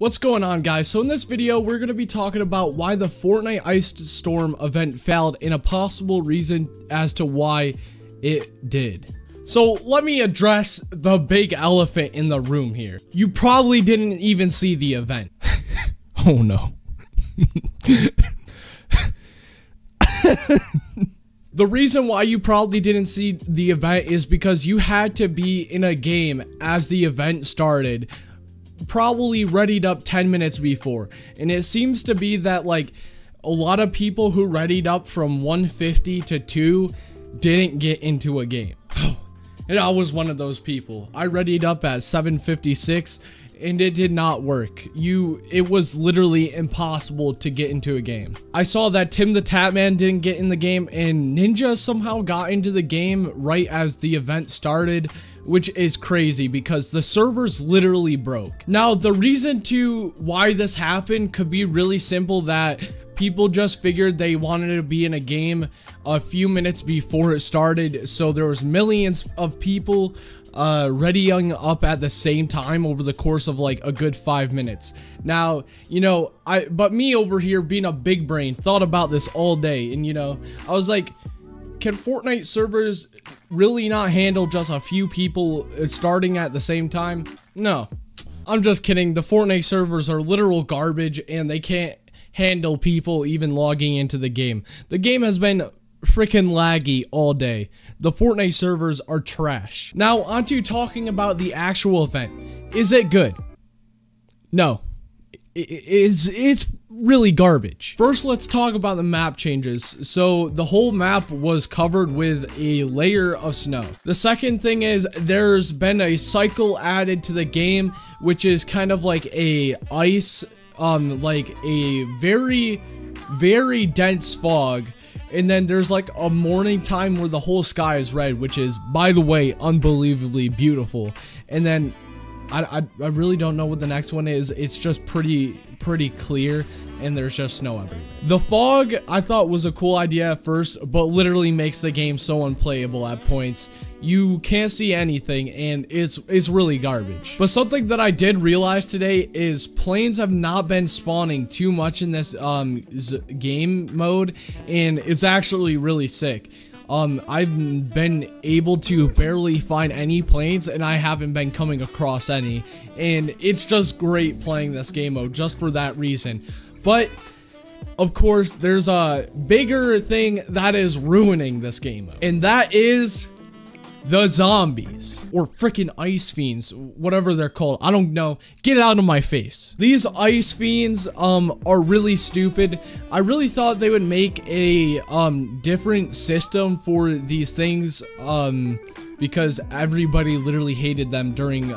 What's going on, guys? So in this video, we're going to be talking about why the Fortnite Ice Storm event failed and a possible reason as to why it did. So let me address the big elephant in the room here. You probably didn't even see the event. Oh no. The reason why you probably didn't see the event is because you had to be in a game as the event started, probably readied up 10 minutes before, and it seems to be that like a lot of people who readied up from 150 to 2 didn't get into a game. And I was one of those people. I readied up at 7:56 and it did not work. It was literally impossible to get into a game. I saw that Tim the Tatman didn't get in the game and Ninja somehow got into the game right as the event started, which is crazy because the servers literally broke. Now, the reason to why this happened could be really simple, that people just figured they wanted to be in a game a few minutes before it started, so there was millions of people readying up at the same time over the course of like a good 5 minutes. Now, you know, but me over here being a big brain thought about this all day, and you know, I was like, can Fortnite servers really not handle just a few people starting at the same time? No, I'm just kidding. The Fortnite servers are literal garbage and they can't handle people even logging into the game. The game has been freaking laggy all day. The Fortnite servers are trash. Now onto talking about the actual event. Is it good? No. It's really garbage. First, let's talk about the map changes. So the whole map was covered with a layer of snow. The second thing is there's been a cycle added to the game, which is kind of like a ice like a very, very dense fog, and then there's like a morning time where the whole sky is red, which is, by the way, unbelievably beautiful. And then I really don't know what the next one is. It's just pretty clear and there's just snow everywhere. The fog I thought was a cool idea at first, but literally makes the game so unplayable at points. You can't see anything and it's really garbage. But something that I did realize today is planes have not been spawning too much in this game mode, and it's actually really sick. I've been able to barely find any planes and I haven't been coming across any, and it's just great playing this game mode just for that reason. But of course there's a bigger thing that is ruining this game mode, and that is the zombies, or freaking ice fiends, whatever they're called. I don't know. Get out of my face. These ice fiends are really stupid. I really thought they would make a different system for these things, because everybody literally hated them during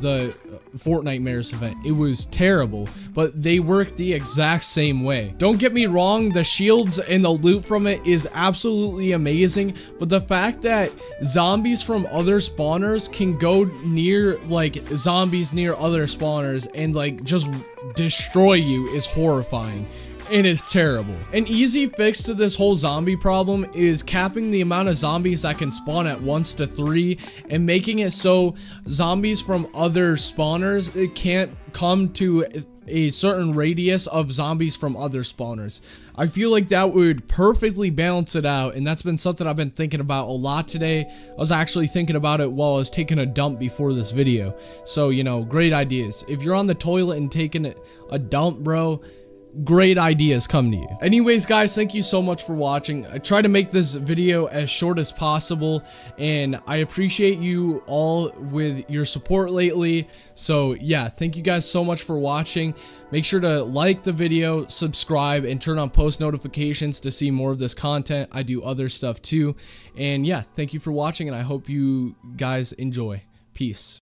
the Fortnightmares event. It was terrible, but they work the exact same way. Don't get me wrong, the shields and the loot from it is absolutely amazing, but the fact that zombies from other spawners can go near, like, zombies near other spawners and, like, just destroy you is horrifying. And it's terrible. An easy fix to this whole zombie problem is capping the amount of zombies that can spawn at once to 3, and making it so zombies from other spawners can't come to a certain radius of zombies from other spawners. I feel like that would perfectly balance it out, and that's been something I've been thinking about a lot today. I was actually thinking about it while I was taking a dump before this video. So, you know, great ideas. If you're on the toilet and taking a dump, bro, great ideas come to you. Anyways, guys, thank you so much for watching. I try to make this video as short as possible, and I appreciate you all with your support lately. So yeah, thank you guys so much for watching. Make sure to like the video, subscribe, and turn on post notifications to see more of this content. I do other stuff too. And yeah, thank you for watching, and I hope you guys enjoy. Peace.